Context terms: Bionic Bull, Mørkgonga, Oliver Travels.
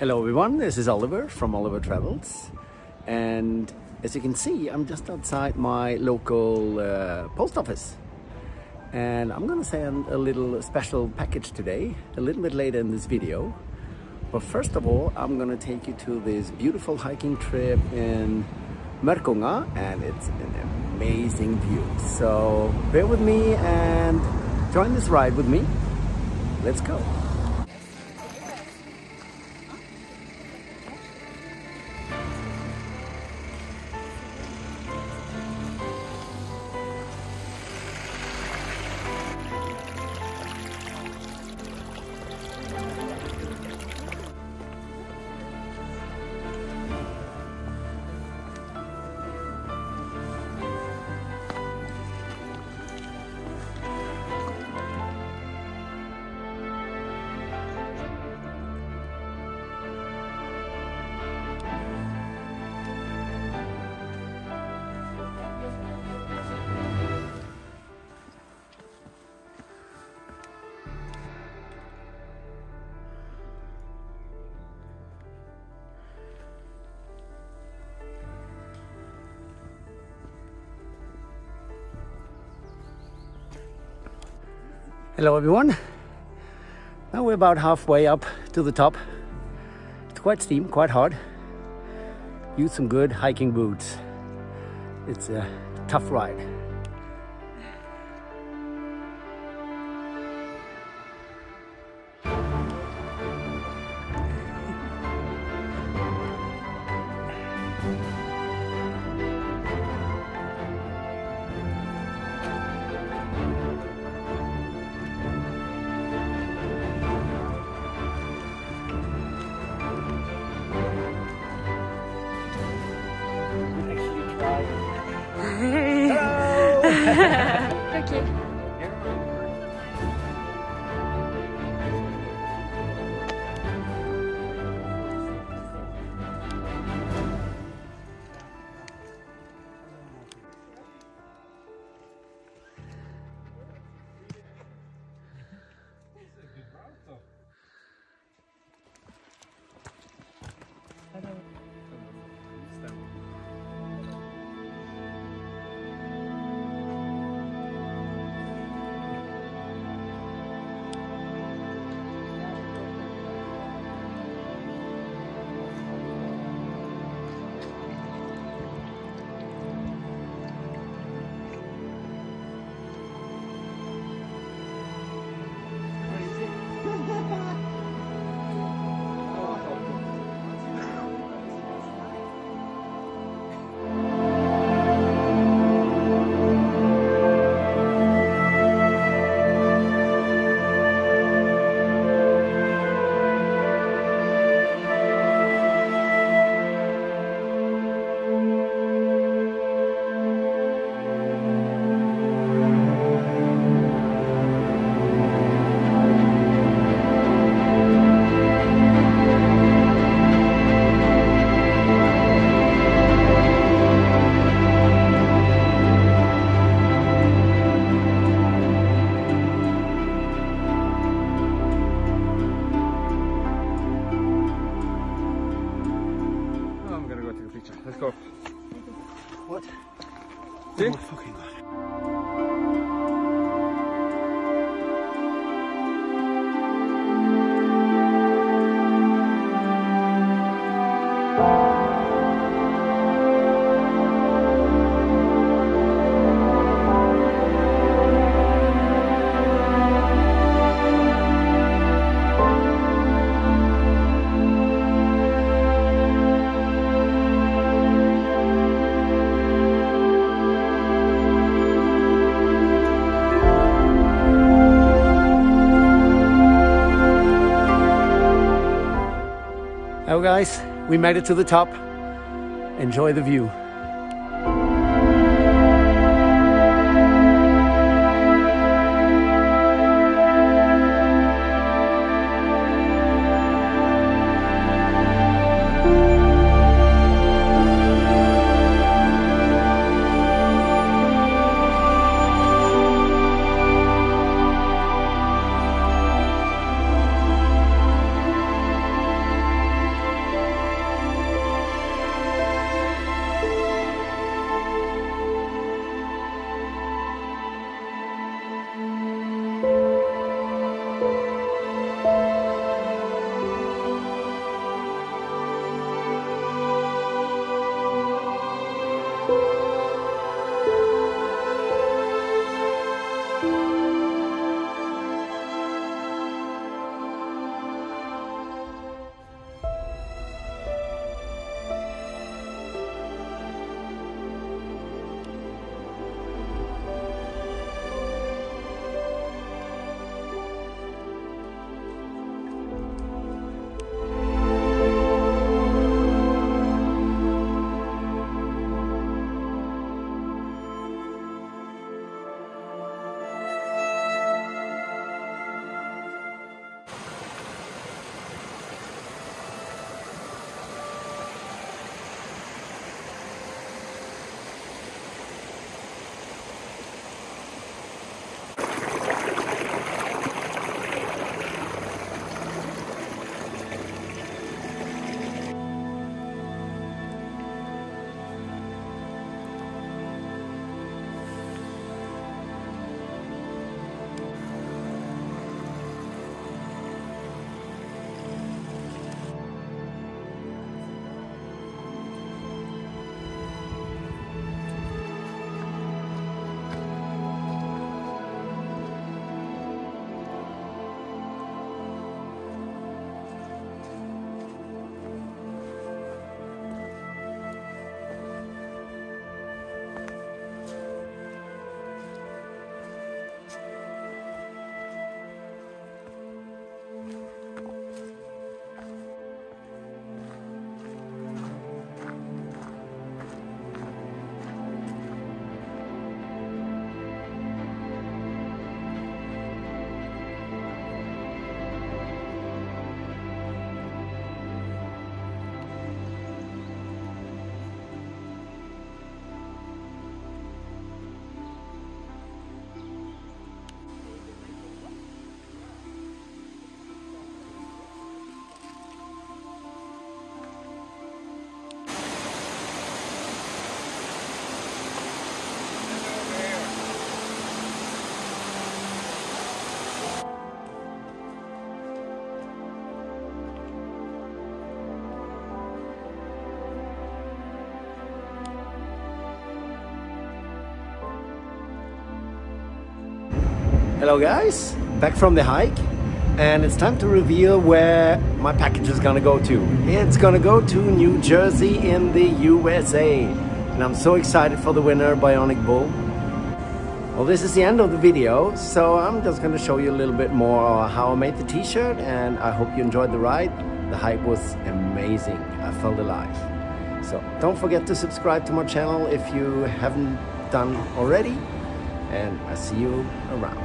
Hello everyone, this is Oliver from Oliver Travels, and as you can see I'm just outside my local post office, and I'm gonna send a little special package today a little bit later in this video. But first of all, I'm gonna take you to this beautiful hiking trip in Mørkgonga, and it's an amazing view, so bear with me and join this ride with me. Let's go. Hello everyone, now we're about halfway up to the top. It's quite steep, quite hard. Use some good hiking boots. It's a tough ride. Okay. Oh, fucking God. Hello guys, we made it to the top. Enjoy the view. Hello guys, back from the hike, and it's time to reveal where my package is gonna go to. It's gonna go to New Jersey in the USA, and I'm so excited for the winner, Bionic Bull. Well, this is the end of the video, so I'm just gonna show you a little bit more how I made the t-shirt, and I hope you enjoyed the ride. The hike was amazing, I felt alive. So don't forget to subscribe to my channel if you haven't done already, and I'll see you around.